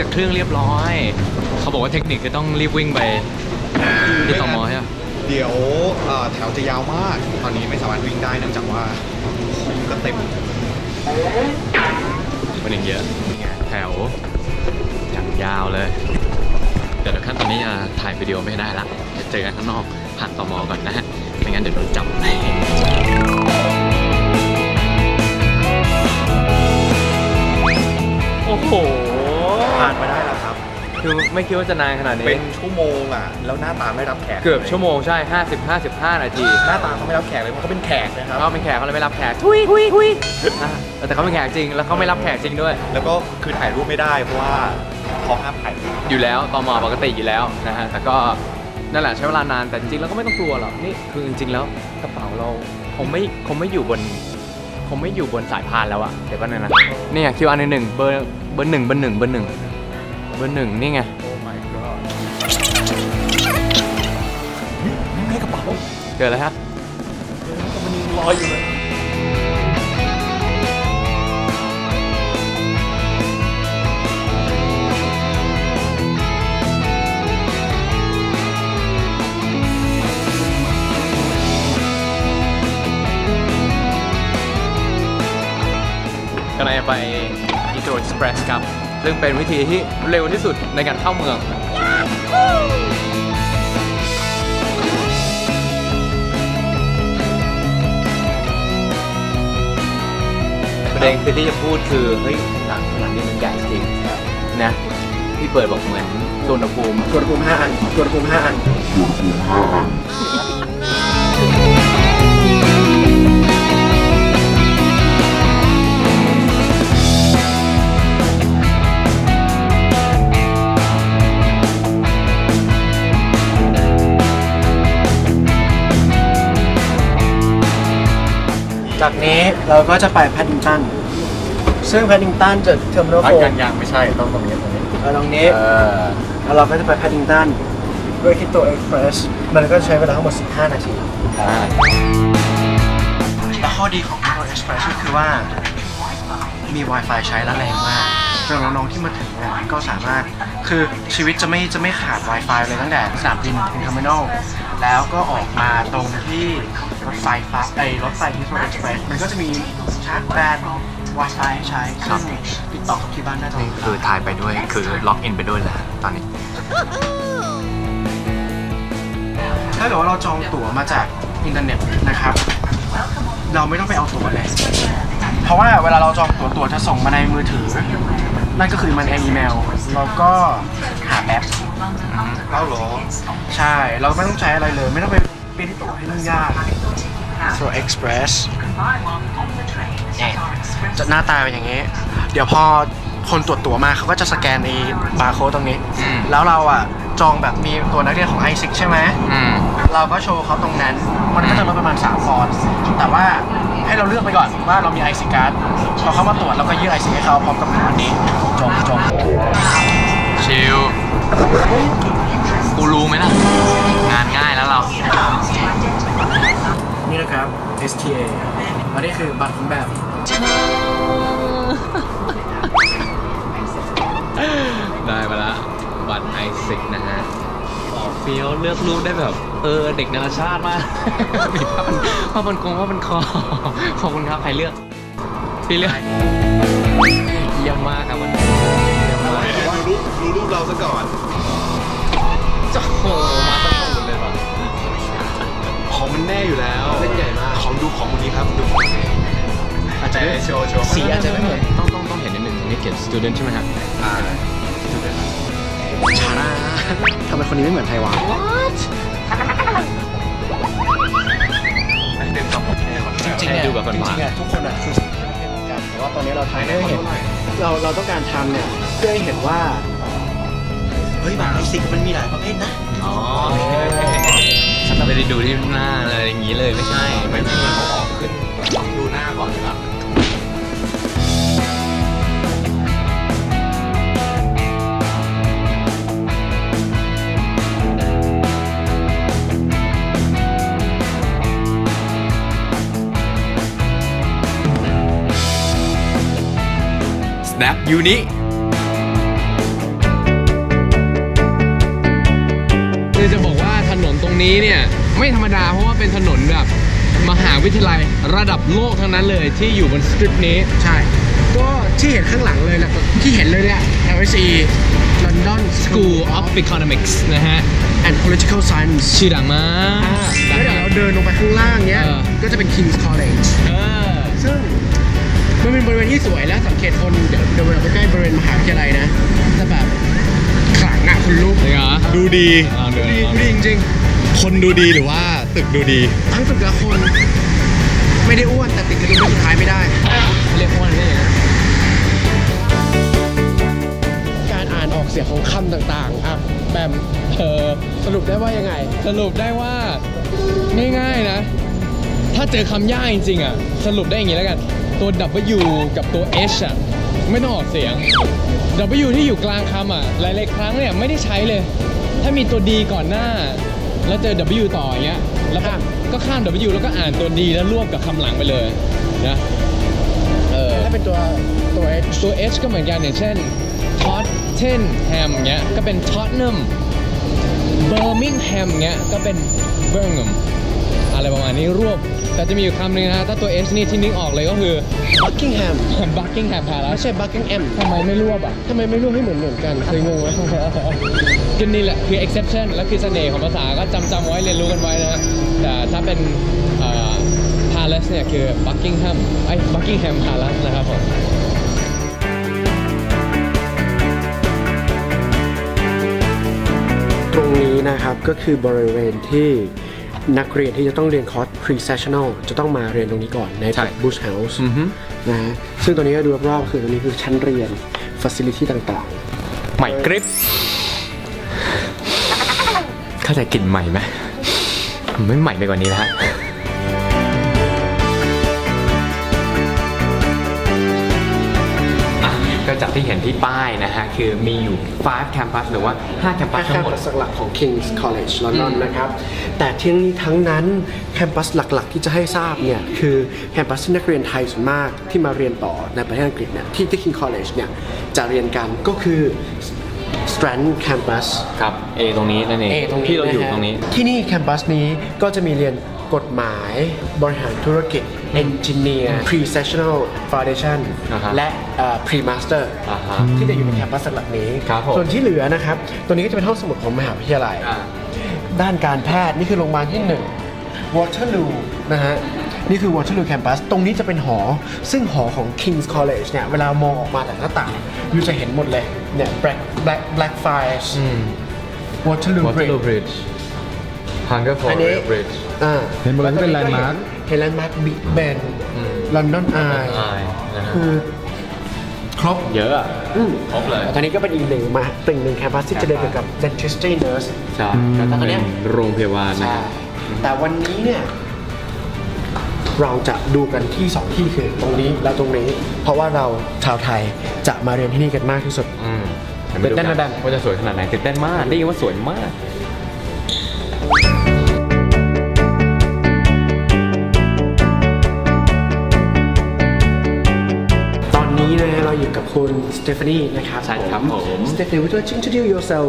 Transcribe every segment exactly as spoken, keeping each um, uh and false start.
จากเครื่องเรียบร้อยเขาบอกว่าเทคนิคก็ต้องรีบวิ่งไปที่ตมใช่ไหมเดี๋ยวแถวจะยาวมากตอนนี้ไม่สามารถวิ่งได้เนื่องจากว่าคนก็เต็มคนอย่างเยอะแถวอย่างยาวเลยเดี๋ยวขั้นตอนนี้จะถ่ายวิดีโอไม่ได้ละจะเจอกันข้างนอกผ่านตมก่อนนะฮะไม่งั้นเดี๋ยวโดนจับโอ้โหผ่านมาได้แล้วครับคือไม่คิดว่าจะนานขนาดนี้เป็นชั่วโมงอ่ะแล้วหน้าตาไม่รับแขกเกือบชั่วโมงใช่ห้าสิบ ห้าสิบห้านาทีหน้าตาเขาไม่รับแขกเลยมันก็เป็นแขกนะครับเขาเป็นแขกเขาเลยไม่รับแขกทุยทุยทุยแต่เขาเป็นแขกจริงแล้วเขาไม่รับแขกจริงด้วยแล้วก็คือถ่ายรูปไม่ได้เพราะว่าเขาห้ามถ่ายอยู่แล้วตม.ปกติอยู่แล้วนะฮะแต่ก็นั่นแหละใช้เวลานานแต่จริงแล้วก็ไม่ต้องกลัวหรอกนี่คือจริงๆแล้วกระเป๋าเราคงไม่คงไม่อยู่บนคงไม่อยู่บนสายพานแล้วอะเดี๋ยวแป๊บนึงนะนี่ไง คิว อาร์ หนึ่งเบอร์เบอร์หนึ่งเบอร์หนึ่งเบอร์หนึ่งเบอร์หนึ่งนี่ไงไม่กระเป๋าเจออะไรฮะมันยังลอยอยู่เลยกำลังจะไปอีโตเอ็กซ์เพรสครับซึ่งเป็นวิธีที่เร็วที่สุดในการเข้าเมืองประเด็นคือที่จะพูดคือเฮ้ยหลังหลังนี้มันใหญ่จริงนะพี่เปิดบอกเหมือนสุวรรณภูมิสุวรรณภูมิห้าอันสุวรรณภูมิห้าอันสุวรรณภูมิห้าอันจากนี้เราก็จะไปแพดดิงตันซึ่งแพดดิงตันจะเทอร์มินอลโฟร์กันยังไม่ใช่ต้องตรงนี้ตรงนี้ตรงนี้แล้วเราก็จะไปแพดดิงตันด้วยคิโตเอ็กซ์เพรสมันก็ใช้เวลาทั้งหมดสิบห้านาทีและข้อดีของคิโตเอ็กซ์เพรสก็คือว่ามี Wi-Fi ใช้และแรงมากสำหรับน้องๆที่มาถึงเนี่ยก็สามารถคือชีวิตจะไม่จะไม่ขาด Wi-Fi เลยตั้งแต่สนามบินถึงเทอร์มินอลแล้วก็ออกมาตรงที่รถไฟฟ้าไอรถไฟที่โซนเอ็กซ์เพรสมันก็จะมีชาร์จแบต Wi-Fi ใช้ครับติดต่อกับที่บ้านได้ตรงนี้คือถ่ายไปด้วยคือล็อกอินไปด้วยแหละตอนนี้ถ้าเกิดว่าเราจองตั๋วมาจากอินเทอร์เน็ตนะครับเราไม่ต้องไปเอาตั๋วเลยเพราะว่าเวลาเราจองตั๋วตั๋วจะส่งมาในมือถือนั่นก็คือมันในอีเมลแล้วก็หาแอปเล่าหรอใช่เราไม่ต้องใช้อะไรเลยไม่ต้องไปปิ้นตั๋วให้ยุ่งยากโซเอ็กซ์เพรสจะหน้าตาเป็นอย่างนี้เดี๋ยวพอคนตรวจตั๋วมาเขาก็จะสแกนไอ้บาร์โค้ดตรงนี้แล้วเราอ่ะจองแบบมีตัวนักเรียนของ ไอ ซิกซ์ ใช่ไหมเราก็โชว์เขาตรงนั้นมันก็จะลดประมาณสามปอนด์แต่ว่าให้เราเลือกไปก่อนว่าเรามี ไอ ซิกซ์ การ์ดพอเขามาตรวจเราก็ยื่น ไอ ซิกซ์ ให้เขาพร้อมกับอันนี้จองจองชิลกูรู้ไหมนะงานง่ายแล้วเรานี่นะครับ เอส ที เอ อันนี้คือบัตรแบบได้มาละบัตร ไอ ซิกซ์ นะฮะเฟี้ยวเลือกรูปได้แบบเออเด็กนานาชาติมากมีภาพมันภาพมันคงภาพมันคอขอบคุณครับใครเลือกพี่เลือกเยี่ยมมากครับมันเยี่ยมมากดูรูปดูรูปเราซะก่อนโอ้โหมาตั้งหมดเลยว่ะของมันแน่อยู่แล้วเล่นใหญ่มากของดูของวันนี้ครับดูอาจจะโชว์โชว์สีอาจจะไม่เหมือนต้องต้องต้องเห็นนิดนึงนี่เขียน student ใช่ไหมครับอ่า student ชาราทำไมคนนี้ไม่เหมือนไทยวะจริงๆเนี่ยทุกคนอ่ะคือแต่ว่าตอนนี้เราทำให้เห็นเราเราต้องการทำเนี่ยเพื่อให้เห็นว่าเฮ้ยบางสิ่งมันมีหลายประเภทนะอ๋อฉันไม่ได้ดูที่หน้าอะไรอย่างนี้เลยไม่ใช่ไม่ใช่เขาออกขึ้นดูหน้าก่อนครับSnap Uni นี้เนี่ยไม่ธรรมดาเพราะว่าเป็นถนนแบบมหาวิทยาลัยระดับโลกทั้งนั้นเลยที่อยู่บนสตรีทนี้ใช่ก็ที่เห็นข้างหลังเลยแหละที่เห็นเลยเนี่ย แอล เอส อี London School of Economics นะฮะ and Political Science ชื่อดังมากแล้วเดี๋ยวเราเดินลงไปข้างล่างเนี้ยก็จะเป็น King's College ซึ่งมันเป็นบริเวณที่สวยแล้วสังเกตคนเดี๋ยวเดินไปใกล้บริเวณมหาวิทยาลัยนะจะแบบขลังอ่ะคุณลูกดูดีดูดีจริงๆคนดูดีหรือว่าตึกดูดีทั้งตึกและคนไม่ได้อ้วนแต่ติดกระดุมสุดท้ายไม่ได้เรียกอ้วนได้ยังไงการอ่านออกเสียงของคำต่างๆอ่ะแบมเออสรุปได้ว่ายังไงสรุปได้ว่าง่ายๆนะถ้าเจอคำยากจริงๆอ่ะสรุปได้อย่างนี้แล้วกันตัว W กับตัว H อ่ะไม่ต้องออกเสียง W ที่อยู่กลางคำอ่ะหลายๆครั้งเนี่ยไม่ได้ใช้เลยถ้ามีตัว D ก่อนหน้าแล้วเจอ W ต่ออย่างเงี้ยแล้วก็ข้าม W แล้วก็อ่านตัว D แล้วรวบกับคำหลังไปเลยนะเออถ้าเป็นตัวตัว H ตัว H ก็เหมือนกันอย่างเช่น Tottenham เงี้ยก็เป็น Tottenham Birmingham เงี้ยก็เป็น Birmingham อะไรประมาณนี้รวบแต่จะมีอยู่คำหนึ่งนะถ้าตัว H นี่ที่นึกออกเลยก็คือ Buckingham Buckingham ไม่ใช่ Buckingham ทำไมไม่รวบอ่ะทำไมไม่รวบให้เหมือนเหมือนกันเคยงงไหมก็นี่แหละคือ exception และคือเสน่ห์ของภาษาก็จำจำไว้เรียนรู้กันไว้นะแต่ถ้าเป็น Palace เนี่ยคือ Buckingham ไอ้ Buckingham Palace นะครับผมตรงนี้นะครับก็คือบริเวณที่นักเรียนที่จะต้องเรียนคอร์ส pre-sessional จะต้องมาเรียนตรงนี้ก่อนใน Bush House นะฮะซึ่งตัวนี้ก็ดูรอบๆคือตรงนี้คือชั้นเรียน facility ต่างๆใหม่กริปเข้าใจกลิ่นใหม่ไหมไม่ใหม่ไปกว่านี้แล้วฮะก็จากที่เห็นที่ป้ายนะฮะคือมีอยู่ห้า campus หรือว่าห้า campus ทั้งหมดหลักของ King's College London นะครับแต่ทั้งนี้ทั้งนั้นแคมปัสหลักๆที่จะให้ทราบเนี่ยคือแคมปัสที่นักเรียนไทยส่วนมากที่มาเรียนต่อในประเทศอังกฤษเนี่ยที่ King's College เนี่ยจะเรียนกันก็คือ Strand Campus ครับ A ตรงนี้นั่นเองที่เราอยู่ตรงนี้ที่นี่แคมปัสนี้ก็จะมีเรียนกฎหมายบริหารธุรกิจ Engineer Pre-Sessional Foundation และ Pre-Master ที่จะอยู่ในแคมปัสหลักนี้ส่วนที่เหลือนะครับตัวนี้ก็จะเป็นห้องสมุดของมหาวิทยาลัยด้านการแพทย์นี่คือโรงพยาบาลที่หนึ่ง Waterloo นะฮะนี่คือ Waterloo Campus ตรงนี้จะเป็นหอซึ่งหอของ King's College เนี่ยเวลามองออกมาจากหน้าต่างอยู่จะเห็นหมดเลยเนี่ย Black Black Blackfriars Waterloo Bridge Hunger for Real Bridge เห็นบนนั้นเป็นแลนด์มาร์คเห็นแลนด์มาร์คบิ๊กแบน London Eye คือครบเยอะครบเลยตอนนี้ก็เป็นอีกหนึ่งมาติ่งหนึ่งแคมปัสที่จะเดินกับ Dentistry Nurse ใช่แล้วตอนนี้โรงพยาบาลนะครับแต่วันนี้เนี่ยเราจะดูกันที่สองที่คือตรงนี้และตรงนี้เพราะว่าเราชาวไทยจะมาเรียนที่นี่กันมากที่สุดตื่นเต้นนะแบมว่าจะสวยขนาดไหนตื่นเต้นมากได้ยินว่าสวยมากStephanie, Stephanie, would you like to introduce yourself?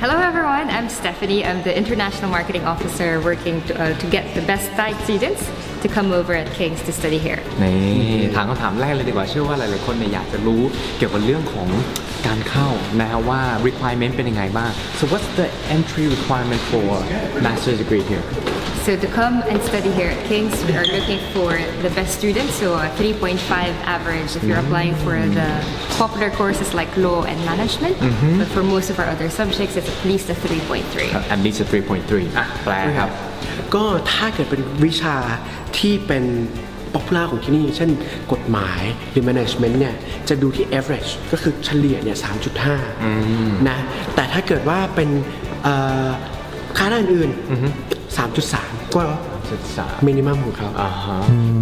Hello everyone, I'm Stephanie. I'm the International Marketing Officer working to, uh, to get the best Thai students to come over at King's to study here. นี่ถามคำถามแรกเลยดีกว่าเชื่อว่าหลายๆคนเนี่ยอยากจะรู้เกี่ยวกับเรื่องของการเข้านะฮะว่า requirement เป็นยังไงบ้าง So what's the entry requirement for master's degree here? So to come and study here at King's, we are looking for the best students, so a three point five average if you're applying for the popular courses like law and management. Mm-hmm. But for most of our other subjects, it's at least a three point three. At least a three point three. อ่ะแปลครับก็ถ้าเกิดเป็นวิชาที่เป็นป๊อปปูล่าของที่นี่เช่นกฎหมายหรือ management เนี่ยจะดูที่ average ก็คือเฉลี่ยเนี่ย สามจุดห้า นะแต่ถ้าเกิดว่าเป็นคณะอื่นๆสามจุดสาม ก็ minimum ของเขา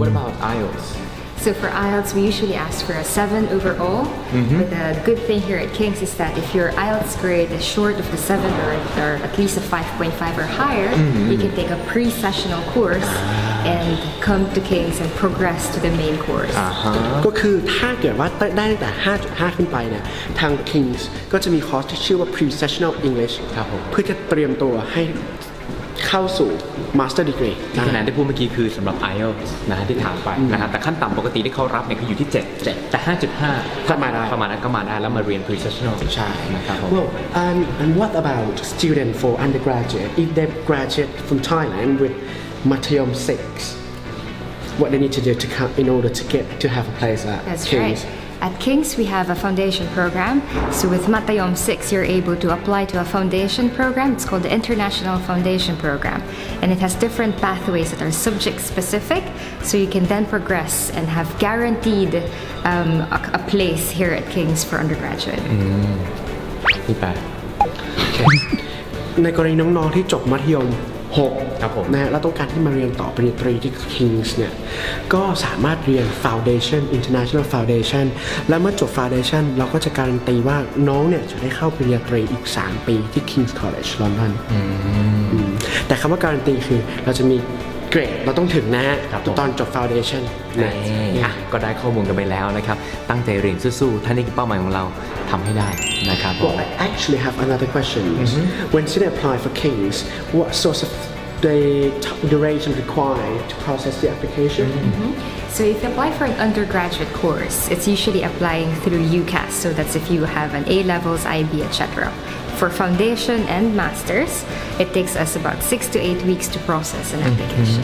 What about ไอ อี แอล ทีS? So for I E L T S, we usually ask for a seven overall. Mm-hmm. But the good thing here at King's is that if your I E L T S grade is short of the seven or, or at least a five point five or higher, mm-hmm. you can take a pre-sessional course and come to King's and progress to the main course. ก็คือถ้าเกิดว่าได้ตั้งแต่ ห้าจุดห้า ขึ้นไปเนี่ยทาง King's ก็จะมีคอร์สที่ชื่อว่า pre-sessional English เพื่อจะเตรียมตัวให้ เข้าสู่ Master Degree คะแนนที่พูดเมื่อกี้คือสำหรับ ไอเอลส์ นะที่ถามไปนะครับแต่ขั้นต่ำปกติที่เขารับเนี่ยคืออยู่ที่เจ็ดแต่ ห้าจุดห้า ถ้ามาได้ประมาณนั้นก็มาได้แล้วมาเรียน Professional ใช่นะครับ Well um, and what about student for undergraduate if they graduate from Thailand with Matayom six what they need to do to come in order to get to have a place at That's King's right.At King's, we have a foundation program. So with Matayom six, you're able to apply to a foundation program. It's called the International Foundation Program. And it has different pathways that are subject-specific. So you can then progress and have guaranteed um, a, a place here at King's for undergraduate. Mm. Okay. ในกรณีน้องๆที่จบมัธยมหกครับผมนะฮะแล้วต้องการที่มาเรียนต่อปริญญาตรีที่ King's เนี่ยก็สามารถเรียน Foundation International Foundation และเมื่อจบ Foundation เราก็จะการันตีว่าน้องเนี่ยจะได้เข้าปริญญาตรีอีกสามปีที่ King's College London แต่คำว่าการันตีคือเราจะมีเกรดเราต้องถึงนะฮะตอนจบ Foundation นะก็ได้ข้อมูลกันไปแล้วนะครับตั้งใจเรียนสู้ๆถ้านี่คือเป้าหมายของเราทำให้ได้นะครับ Well I actually have another question when students apply for King's what sorts of the duration required to process the application So if you apply for an undergraduate course it's usually applying through U C A S so that's if you have an A-levels I B et cetera For foundation and masters, it takes us about six to eight weeks to process an application.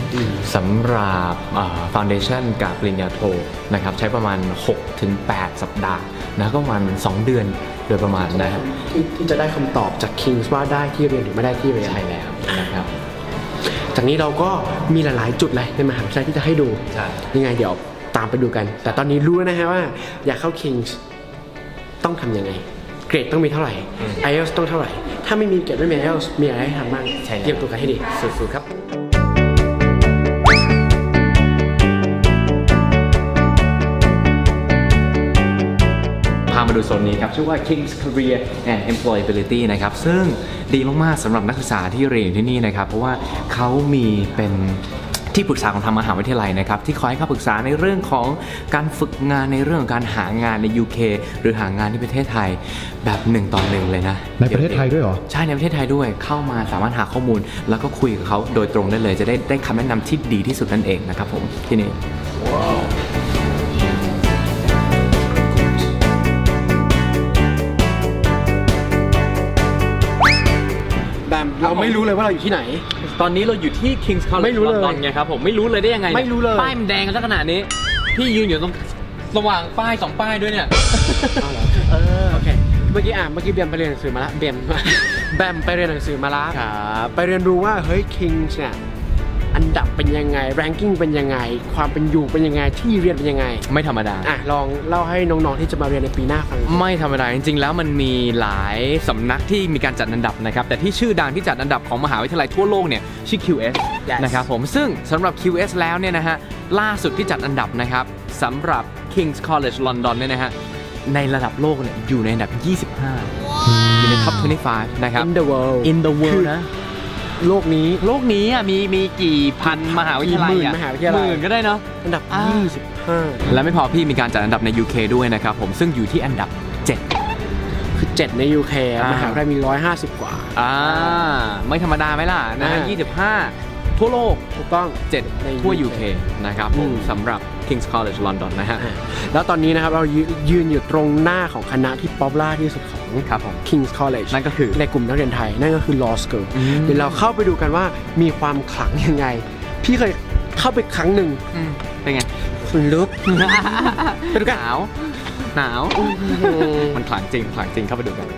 สำหรับ foundation กับปริญญาโทนะครับใช้ประมาณ หกถึงแปด สัปดาห์นะก็ประมาณสองเดือนโดยประมาณนะครับที่จะได้คำตอบจาก King's ว่าได้ที่เรียนหรือไม่ได้ที่เรียนใช่แล้วนะครับจากนี้เราก็มีหลายๆจุดเลยในมหาวิทยาลัยที่จะให้ดูยังไงเดี๋ยวตามไปดูกันแต่ตอนนี้รู้นะฮะว่าอยากเข้า King's ต้องทำยังไงเกรดต้องมีเท่าไหร่ ไอเอลส์ ต้องเท่าไหร่ถ้าไม่มีเกรดไม่มี ไอเอลส์ มีอะไรให้ทำบ้างเตรียมตัวกันให้ดีสุดๆครับพามาดูโซนนี้ครับชื่อว่า King's Career and Employability นะครับซึ่งดีมากๆสำหรับนักศึกษาที่เรียนที่นี่นะครับเพราะว่าเขามีเป็นที่ปรึกษาของทางมหาวิทยาลัยนะครับที่คอยให้คำปรึกษาในเรื่องของการฝึกงานในเรื่องของการหางานใน ยู เค หรือหางานที่ประเทศไทยแบบหนึ่งต่อหนึ่งเลยนะในประเทศไทยด้วยเหรอใช่ในประเทศไทยด้วยเข้ามาสามารถหาข้อมูลแล้วก็คุยกับเขาโดยตรงได้เลยจะได้ได้คำแนะนำที่ดีที่สุดนั่นเองนะครับผมที่นี่ Wow.เราไม่รู้เลยว่าเราอยู่ที่ไหนตอนนี้เราอยู่ที่ King's College London ไงครับผมไม่รู้เลยได้ยังไงไม่รู้เลยป้ายมันแดงซะขนาดนี้พี่ยืนอยู่ตรงระหว่างป้ายสองป้ายด้วยเนี่ยเออโอเคเมื่อกี้อ่ะเมื่อกี้เบียมไปเรียนหนังสือมาละเบียมแบมไปเรียนหนังสือมาละครับไปเรียนรู้ว่าเฮ้ย King's เนี่ยอันดับเป็นยังไง ranking เป็นยังไงความเป็นอยู่เป็นยังไงที่เรียนเป็นยังไงไม่ธรรมดาอ่ะลองเล่าให้น้องๆที่จะมาเรียนในปีหน้าฟังไม่ธรรมดาจริงๆแล้วมันมีหลายสำนักที่มีการจัดอันดับนะครับแต่ที่ชื่อดังที่จัดอันดับของมหาวิทยาลัยทั่วโลกเนี่ยชื่อ คิว เอส yes. นะครับผมซึ่งสำหรับ คิว เอส แล้วเนี่ยนะฮะล่าสุดที่จัดอันดับนะครับสำหรับ King's College London เนี่ยนะฮะในระดับโลกเนี่ยอยู่ในอันดับยี่สิบห้า wow. อยู่ใน ท็อป ทเวนตี้ไฟว์ นะครับ in the world in the world นะโลกนี้โลกนี้อ่ะมีมีกี่พันมหาวิทยาลัยอ่ะหมื่นก็ได้เนาะอันดับยี่สิบห้าและไม่พอพี่มีการจัดอันดับใน ยู เค ด้วยนะครับผมซึ่งอยู่ที่อันดับเจ็ดคือเจ็ดใน ยู เค มหาวิทยาลัยมีหนึ่งร้อยห้าสิบกว่าอ่าไม่ธรรมดาไหมล่ะนะยี่สิบห้าทั่วโลกถูกต้องเจ็ดในทั่ว ยู เค นะครับผมสำหรับ King's College London นะฮะแล้วตอนนี้นะครับเรายืนอยู่ตรงหน้าของคณะที่ป๊อปล่าที่สุดของครับผม King's College นั่นก็คือในกลุ่มนักเรียนไทยนั่นก็คือ Law School เดี๋ยวเราเข้าไปดูกันว่ามีความขลังยังไงพี่เคยเข้าไปครั้งหนึ่งเป็นไงคนลุกไปดูกันหนาวหนาวมันขลังจริงขลังจริงเข้าไปดูกัน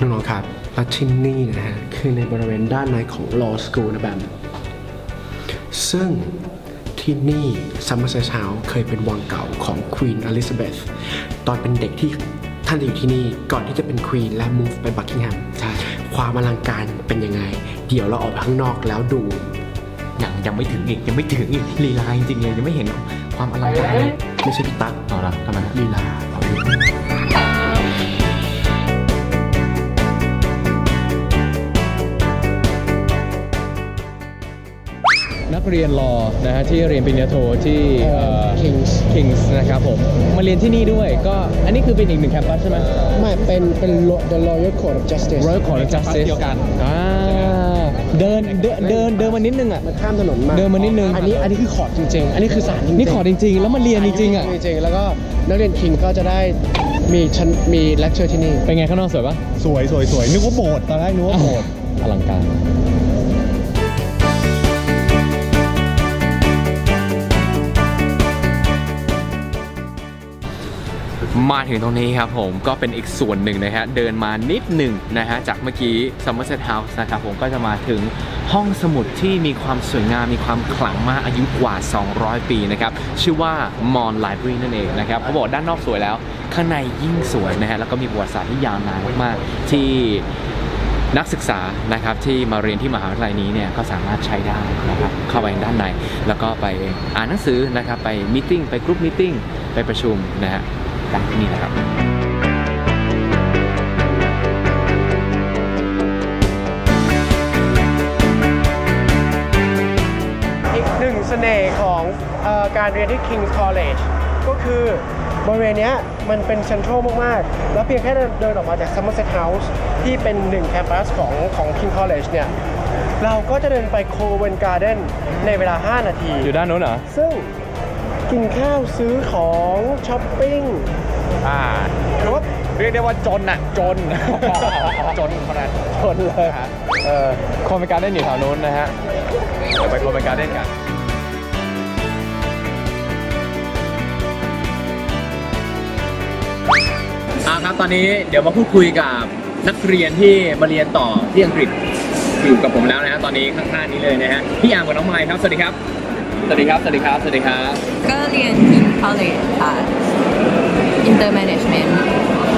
น้องๆครับและที่นี่นะฮะคือในบริเวณด้านในของ Law School นะแบบซึ่งที่นี่ Somerset House เคยเป็นวังเก่าของ Queen Elizabeth ตอนเป็นเด็กที่ท่านอยู่ที่นี่ก่อนที่จะเป็น Queen และ move ไป Buckingham ความอลังการเป็นยังไงเดี๋ยวเราออกข้างนอกแล้วดูยังยังไม่ถึงอีกยังไม่ถึงอีกลีลาจริงๆเลยยังไม่เห็นความอลังการเลยไม่ใช่พี่ตั๊กเอาละทำไมลีลาเอา เรียนรอนะฮะที่เรียนปริญญาโทที่เอ่อ King's King's นะครับผมมาเรียนที่นี่ด้วยก็อันนี้คือเป็นอีกหนึ่งแคมปัสใช่ไหมไม่เป็นเป็น The Royal Court of Justice Royal Court of Justice เดียวกันอ่าเดินเดินเดินเดินมานิดนึงอ่ะมันข้ามถนนมาเดินมานิดนึงอันนี้อันนี้คือขอดจริงๆอันนี้คือศาลจริงๆนี่ขอดจริงๆแล้วมาเรียนจริงๆอ่ะจริงๆแล้วก็นักเรียน King ก็จะได้มีชั้นมีเลคเชอร์ที่นี่เป็นไงข้างนอกสวยปะสวยสวยสวยนึกว่าโบสถ์ตอนแรกนึกว่าโบสถ์อลังการมาถึงตรงนี้ครับผมก็เป็นอีกส่วนหนึ่งนะฮะเดินมานิดหนึ่งนะฮะจากเมื่อกี้ Somerset House นะครับผมก็จะมาถึงห้องสมุดที่มีความสวยงามมีความขลังมากอายุกว่าสองร้อยปีนะครับชื่อว่ามอนไลบรารีนั่นเองนะครับเขาบอกด้านนอกสวยแล้วข้างในยิ่งสวยนะฮะแล้วก็มีประวัติศาสตร์ที่ยาวนานมากๆที่นักศึกษานะครับที่มาเรียนที่มหาวิทยาลัยนี้เนี่ยก็สามารถใช้ได้นะครับเข้าไปด้านในแล้วก็ไปอ่านหนังสือนะครับไปมีตติ้งไปกรุ๊ปมีตติ้งไปประชุมนะฮะจากที่นี่นะครับอีกหนึ่งเสน่ห์ของเอ่อการเรียนที่ King's College ก็คือบริเวณนี้มันเป็นเซ็นทรัลมากๆแล้วเพียงแค่เดินออกมาจาก Somerset House ที่เป็นหนึ่งแคมปัสของของ King's College เนี่ยเราก็จะเดินไป Covent Garden ในเวลาห้านาทีอยู่ด้านโน้นเหรอซึ่งกินข้าวซื้อของช้อปปิ้งอ่าคือว่าเรียกได้ว่าจนอ่ะจนจนขนาดจนเลยฮะเอ่อโคเมการ์เด้นอยู่แถวโน้นนะฮะเดี๋ยวไปโคเมการ์เด้นกันอ่าครับตอนนี้เดี๋ยวมาพูดคุยกับนักเรียนที่มาเรียนต่อที่อังกฤษอยู่กับผมแล้วนะฮะตอนนี้ข้างหน้านี้เลยนะฮะพี่อามกับน้องไมค์ครับสวัสดีครับสวัสดีครับสวัสดีครับสวัสดีครับก็เรียน King's College ค่ะ Inter Management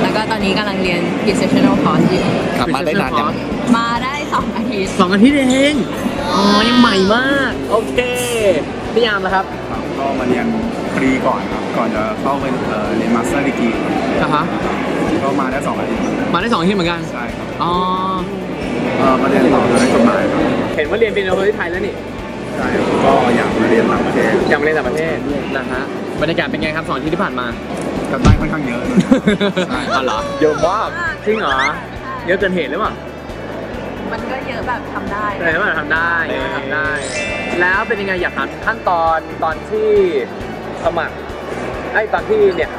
แล้วก็ตอนนี้กำลังเรียน Professional Course อยู่กลับมาได้นานยังมาได้สองอาทิตย์สองอาทิตย์เองอ๋อยังใหม่มากโอเคพี่ยามนะครับก็มาเรียนฟรีก่อนครับก่อนจะเข้าเป็นเรียน Master Degree อ่ะฮะก็มาได้สองอาทิตย์มาได้สองอาทิตย์เหมือนกันใช่ครับอ๋อเอ่อมาเรียนต่อในกฎหมายครับเห็นว่าเรียนเป็นที่ไทยแล้วนี่ก็อยากมาเรียนต่างประเทศอยากมาเรียนต่างประเทศนะฮะบรรยากาศเป็นไงครับสองอาทิตย์ที่ผ่านมาการบ้านค่อนข้างเยอะเลยเหรอเยอะมากจริงเหรอเยอะเกินเหตุหรือเปล่ามันก็เยอะแบบทำได้แต่ว่าทำได้ทำได้แล้วเป็นยังไงอยากถามขั้นตอนตอนที่สมัครไอ้ตอนที่เนี่ย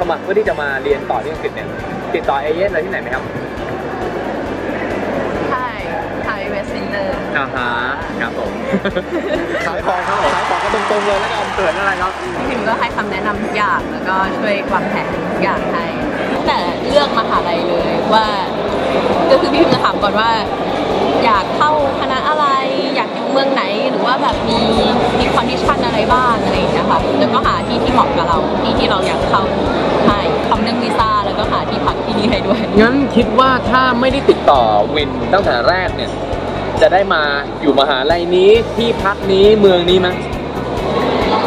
สมัครเพื่อที่จะมาเรียนต่อที่อังกฤษเนี่ยติดต่อเอเจนต์อะไรที่ไหนไหมครับอ่าฮะครับผมขายของครับขายของก็ตรงๆเลยแล้วก็เกิดอะไรครับพี่พิมก็ให้คำแนะนำทุกอย่างแล้วก็ช่วยความแผนทุกอย่างให้แต่เลือกมหาลัยเลยว่าก็คือพี่พิมจะถามก่อนว่าอยากเข้าคณะอะไรอยากอยู่เมืองไหนหรือว่าแบบมีมีคอนดิชั่นอะไรบ้างอะไรอย่างเงี้ยค่ะแล้วก็หาที่ที่เหมาะกับเราที่ที่เราอยากเข้าให้ทำเรื่องวีซ่าแล้วก็หาที่พักที่นี่ให้ด้วยงั้นคิดว่าถ้าไม่ได้ติดต่อวินตั้งแต่แรกเนี่ยจะได้มาอยู่มหาลัยนี้ที่พักนี้เมืองนี้มั้ย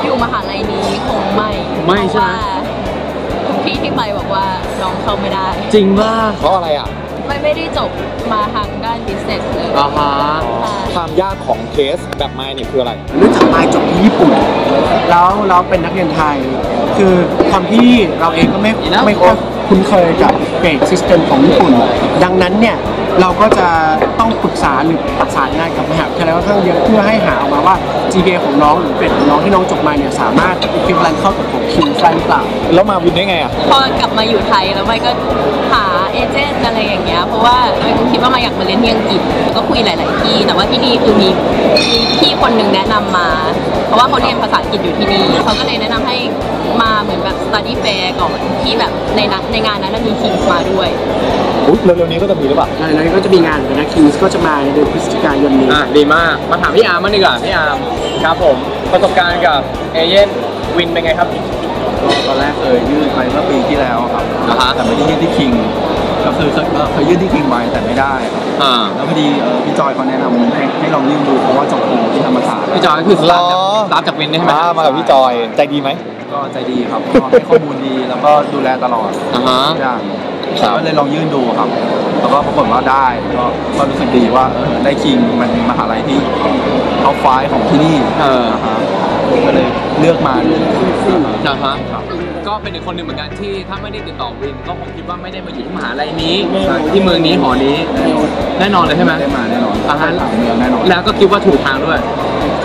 อยู่มหาลัยนี้คงไม่ไม่ใช่ไหมทุกที่ที่ไปบอกว่าน้องเข้าไม่ได้จริงว่าเพราะอะไรอ่ะไม่ไม่ได้จบมาทางด้าน business เลยอ่าฮะความยากของเคสแบบไมค์นี่คืออะไรรู้จักไมค์จบที่ญี่ปุ่นแล้วเราเป็นนักเรียนไทยคือความที่เราเองก็ไม่ไม่ค่อยคุ้นเคยกับเกรดซิสเต็มของญี่ปุ่นดังนั้นเนี่ยเราก็จะต้องปรึกษาหรือประสานงานกับมหาวิทยาลัยค่อนข้างเยอะเพื่อให้หาออกมาว่า จี พี เอ ของน้องหรือเกรดของน้องที่น้องจบมาเนี่ยสามารถคิวรันเข้ากับของคิวได้หรือเปล่าแล้วมาวินได้ไงอ่ะพอกลับมาอยู่ไทยแล้วไม่ก็หาเอเจนต์อะไรอย่างเงี้ยเพราะว่าไม่คิดว่ามาอยากมาเรียนที่อังกฤษก็คุยหลายๆที่แต่ว่าที่นี่คือมีพี่คนหนึ่งแนะนำมาเพราะว่าเขาเรียนภาษาอังกฤษอยู่ที่นี่เขาก็เลยแนะนำให้มาเหมือนแบบ study fair ก่อนที่แบบในนั้นในงานนั้นมีทีมมาด้วยเร็วๆนี้ก็จะมีหรือเปล่าใช่แล้วก็จะมีงานนะ King's ก็จะมาเดือนพฤศจิกายนนี้อ่ะดีมากมาถามพี่อาร์มดีกว่าพี่อาร์มครับผมประสบการณ์กับเอเจนต์วินเป็นไงครับตอนแรกเคยยื่นไปเมื่อปีที่แล้วครับแต่ไม่ได้ยื่นที่ King ก็คือเคยยื่นที่ King ไว้แต่ไม่ได้แล้วพอดีพี่จอยเขาแนะนำให้ให้ลองยื่นดูเพราะว่าจบที่ธรรมศาสตร์พี่จอยคือรับรับจากวินใช่ไหมมากับพี่จอยใจดีไหมก็ใจดีครับให้ข้อมูลดีแล้วก็ดูแลตลอดอย่าง ก็เลยลองยื่นดูครับแล้วก็ปรากฏว่าได้ก็รู้สึกดีว่าเออได้คิงมันมหาลัยที่เอาไฟล์ของที่นี่เออครับก็เลยเลือกมานะฮะก็เป็นอีกคนหนึ่งเหมือนกันที่ถ้าไม่ได้ติดต่อวินก็คงคิดว่าไม่ได้มาอยู่ที่มหาลัยนี้ที่เมืองนี้หอนี้แน่นอนเลยใช่ไหมได้มาแน่นอนอาหารเมืองแน่นอนแล้วก็คิดว่าถูกทางด้วย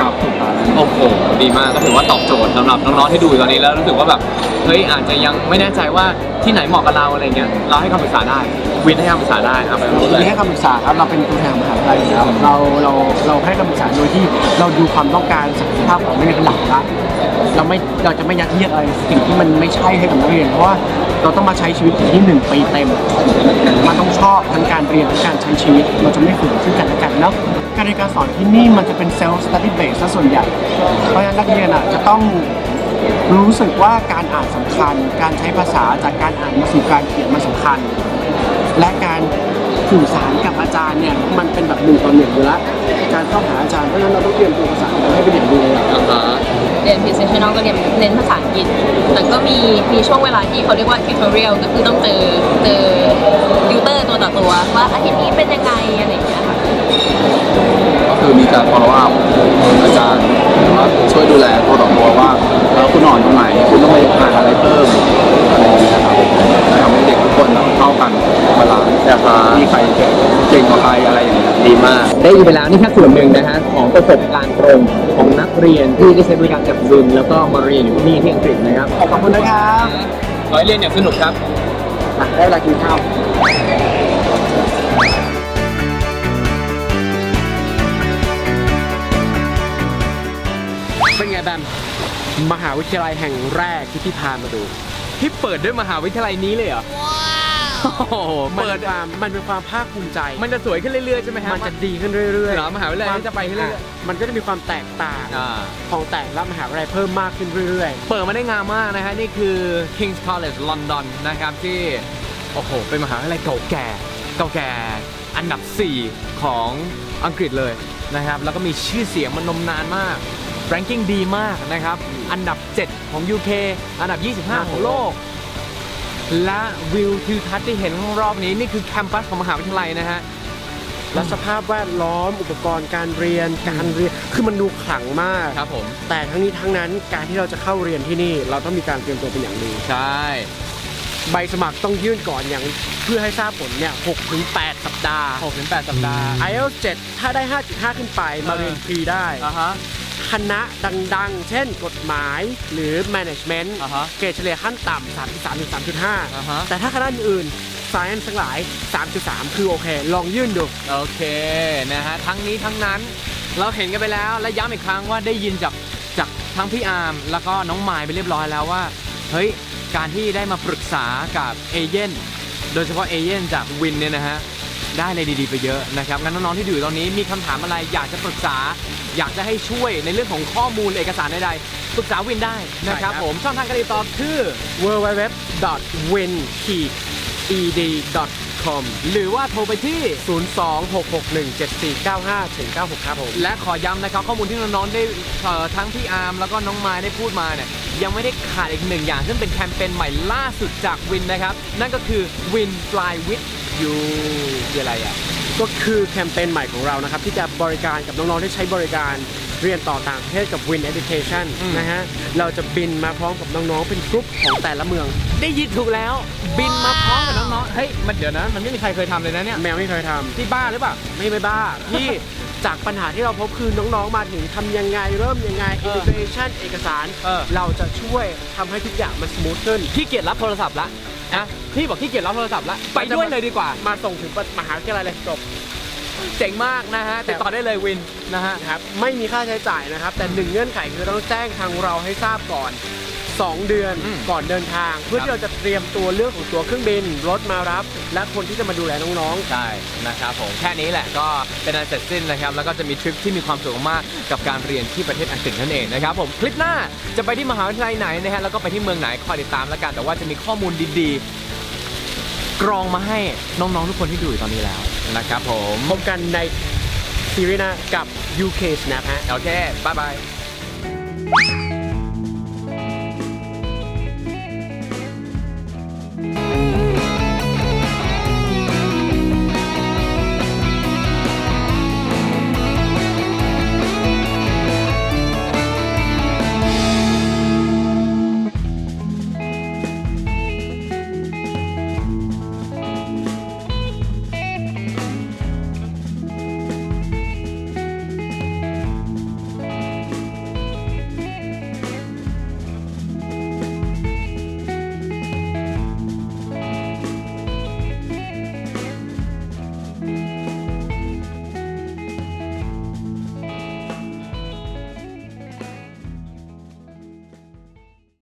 ครับถูกทางโอ้โหดีมากก็ถือว่าตอบโจทย์สำหรับน้องๆที่ดูตอนนี้แล้วรู้สึกว่าแบบเฮ้ยอาจจะยังไม่แน่ใจว่าที่ไหนเหมาะกับเราอะไรเงี้ยเราให้คำปรึกษาได้วินให้คำปรึกษาได้ครับวินให้คำปรึกษาครับเราเป็นตัวแทนมหาลัยครับเราเราเราให้คำปรึกษาโดยที่เราดูความต้องการศักยภาพของนักเรียนเป็นหลักละเราไม่เราจะไม่ยัดเยียดอะไรสิ่งที่มันไม่ใช่ให้กับนักเรียนเพราะว่าเราต้องมาใช้ชีวิตที่หนึ่งปีเต็มมันต้องชอบทั้งการเรียนทั้งการใช้ชีวิตเราจะไม่ฝืนซึ่งกันและกันแล้วการเรียนการสอนที่นี่มันจะเป็น self study base ซะส่วนใหญ่เพราะฉะนั้นนักเรียนอ่ะจะต้องรู้สึกว่าการอ่านสำคัญการใช้ภาษาจากการอ่านมาสู่การเขียนมันสำคัญและการสื่อสารกับอาจารย์เนี่ยมันเป็นแบบหนึ่งต่อหนึ่งอยู่แล้วการเข้าหาอาจารย์เพราะฉะนั้นเราต้องเตรียมตัวภาษาให้เป็นอย่างดีเลยเรียน Professional ก็เรียนเน้นภาษาอังกฤษแต่ก็มีมีช่วงเวลาที่เขาเรียกว่า tutorial ก็คือต้องเจอเจอติวเตอร์ตัวต่อตัวว่าอาทิตย์นี้เป็นยังไงอะไรอย่างเงี้ยค่ะก็คือมีการ follow up อาจารย์ว่าช่วยดูแลตัวต่อตัวว่าแล้วคุณอ่อนตรงไหนคุณต้องไปหาอะไรเพิ่มอะไรอย่างเงี้ยครับทำให้เด็กทุกคนเข้ากันเวลาแต่พามีใครเก่งกว่าใครอะไรอย่างเงี้ยดีมากได้ยินไปแล้วนี่แค่ส่วนหนึ่งนะฮะของประสบการณ์ตรงของนักเรียนที่ได้ใช้บริการจากซูมแล้วก็มาเรียนอยู่ที่นี่ที่อังกฤษนะครับขอบคุณนะครับขอให้เรียนอย่างสนุกครับได้เวลากินข้าวเป็นไงแบมมหาวิทยาลัยแห่งแรกที่พี่พามาดูพี่เปิดด้วยมหาวิทยาลัยนี้เลยเหรอมันเป็นความมันเป็นความภาคภูมิใจมันจะสวยขึ้นเรื่อยๆใช่ไหมฮะมันจะดีขึ้นเรื่อยๆหรอมหาวิทยาลัยจะไปเรื่อยๆมันก็จะมีความแตกต่างของแต่ละมหาวิทยาลัยเพิ่มมากขึ้นเรื่อยๆเปิดมาได้งามมากนะฮะนี่คือ King's College London นะครับที่โอ้โหเป็นมหาวิทยาลัยเก่าแก่เก่าแก่อันดับสี่ของอังกฤษเลยนะครับแล้วก็มีชื่อเสียงมันนมนานมากแรงกิ้งดีมากนะครับอันดับเจ็ดของ ยู เค อันดับยี่สิบห้าของโลกและวิวทิวทัศน์ที่เห็นรอบนี้นี่คือแคมปัสของมหาวิทยาลัยนะฮะและสภาพแวดล้อมอุปกรณ์การเรียนการเรียนคือมันดูขลังมากครับผมแต่ทั้งนี้ทั้งนั้นการที่เราจะเข้าเรียนที่นี่เราต้องมีการเตรียมตัวเป็นอย่างดีใช่ใบสมัครต้องยื่นก่อนอย่างเพื่อให้ทราบผลเนี่ย หกถึงแปด สัปดาห์ หกถึงแปด สัปดาห์ ไอ เอล ที เจ็ดถ้าได้ ห้าจุดห้า ขึ้นไปมาเรียนฟรีได้อ่าฮะคณะดังๆเช่นกฎหมายหรือ management เกรดเฉลี่ยขั้นต่ำ สามจุดสามถึงสามจุดห้า แต่ถ้าคณะอื่น science ทั้งหลาย สามจุดสาม คือโอเคลองยื่นดูโอเคนะฮะทั้งนี้ทั้งนั้นเราเห็นกันไปแล้วและย้ำอีกครั้งว่าได้ยินจากจากทั้งพี่อาร์มแล้วก็น้องมายไปเรียบร้อยแล้วว่าเฮ้ยการที่ได้มาปรึกษากับเอเจนต์โดยเฉพาะเอเจนต์จากวินเนี่ยนะฮะได้เลยดีๆไปเยอะนะครับงั้นน้องๆที่อยู่ตอนนี้มีคำถามอะไรอยากจะปรึกษาอยากจะให้ช่วยในเรื่องของข้อมูลเอกสารใดๆปรึกษาวินได้นะครับผมช่องทางการติดต่อคือ ดับเบิลยู ดับเบิลยู ดับเบิลยู ดอท วิน อี ดี ดอท คอม หรือว่าโทรไปที่ ศูนย์ สอง หก หก หนึ่ง เจ็ด สี่ เก้า ห้า เก้า หก ครับผมและขอย้ำนะครับข้อมูลที่น้องๆได้ทั้งพี่อาร์มแล้วก็น้องไม้ได้พูดมาเนี่ยยังไม่ได้ขาดอีกหนึ่งอย่างซึ่งเป็นแคมเปญใหม่ล่าสุดจากวินนะครับนั่นก็คือ Win Fly With อยู่คืออะไรอ่ะก็คือแคมเปญใหม่ของเรานะครับที่จะบริการกับน้องๆที่ใช้บริการเรียนต่อต่างประเทศกับ Win Education นะฮะเราจะบินมาพร้อมกับน้องๆเป็นกรุ๊ปของแต่ละเมืองได้ยินถูกแล้วบินมาพร้อมกับน้องๆเฮ้ยมันเดี๋ยวนะมันไม่มีใครเคยทำเลยนะเนี่ยแมวไม่เคยทำที่บ้าหรือเปล่าไม่ไม่บ้าที่จากปัญหาที่เราพบคือน้องๆมาถึงทำยังไงเริ่มยังไง Education เอกสารเราจะช่วยทำให้ทุกอย่างมันสมูทขึ้นขี้เกียจรับโทรศัพท์ละนะพี่บอกขี้เกียจรับโทรศัพท์ละไปด้วยเลยดีกว่ามาส่งถึงมหาวิทยาลัยเลยจบเจ๋งมากนะฮะติดต่อได้เลยวินนะฮะครับไม่มีค่าใช้จ่ายนะครับแต่หนึ่งเงื่อนไขคือต้องแจ้งทางเราให้ทราบก่อนสองเดือนก่อนเดินทางเพื่อที่เราจะเตรียมตัวเรื่องของตัวเครื่องบินรถมารับและคนที่จะมาดูแลน้องๆใช่นะครับผมแค่นี้แหละก็เป็นอันเสร็จสิ้นนะครับแล้วก็จะมีทริปที่มีความสุขมากกับการเรียนที่ประเทศอังกฤษนั่นเองนะครับผมคลิปหน้าจะไปที่มหาวิทยาลัยไหนนะฮะแล้วก็ไปที่เมืองไหนคอยติดตามแล้วกันแต่ว่าจะมีข้อมูลดีๆกรองมาให้น้องๆทุกคนที่ดูอยู่ตอนนี้แล้วนะครับผมพบกันในซีรีส์หน้ากับ ยู เค Snap ฮะโอเคบ๊ายบาย